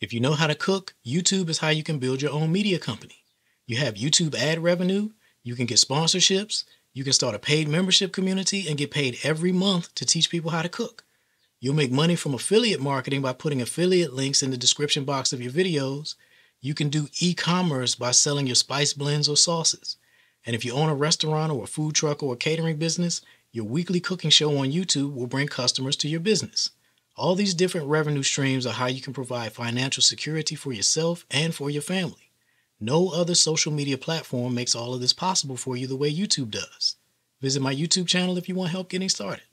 If you know how to cook, YouTube is how you can build your own media company. You have YouTube ad revenue, you can get sponsorships, you can start a paid membership community and get paid every month to teach people how to cook. You'll make money from affiliate marketing by putting affiliate links in the description box of your videos. You can do e-commerce by selling your spice blends or sauces. And if you own a restaurant or a food truck or a catering business, your weekly cooking show on YouTube will bring customers to your business. All these different revenue streams are how you can provide financial security for yourself and for your family. No other social media platform makes all of this possible for you the way YouTube does. Visit my YouTube channel if you want help getting started.